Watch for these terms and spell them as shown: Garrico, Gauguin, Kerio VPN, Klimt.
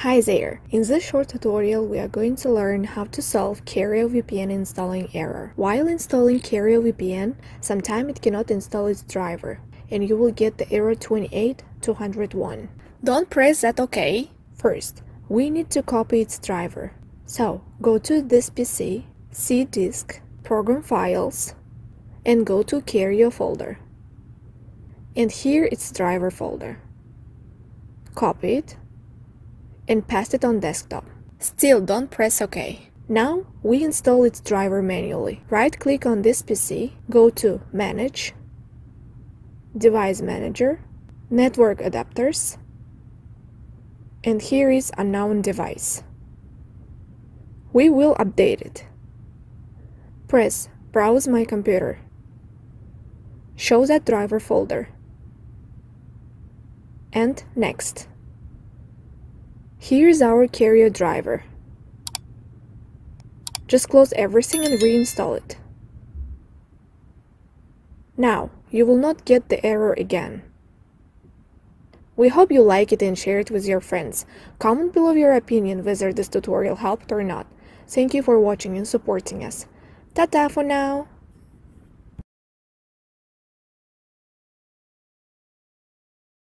Hi there! In this short tutorial we are going to learn how to solve Kerio VPN installing error. While installing Kerio VPN, sometimes it cannot install its driver and you will get the error 28201. Don't press that OK. First, we need to copy its driver. So, go to this PC, C disk, program files, and go to Kerio folder. And here it's driver folder. Copy it and paste it on desktop. Still don't press OK. Now we install its driver manually. Right click on this PC, go to Manage, Device Manager, Network Adapters, and here is unknown device. We will update it. Press Browse my computer. Show that driver folder. And Next. Here is our Kerio driver. Just close everything and reinstall it. Now, you will not get the error again. We hope you like it and share it with your friends. Comment below your opinion whether this tutorial helped or not. Thank you for watching and supporting us. Ta-ta for now!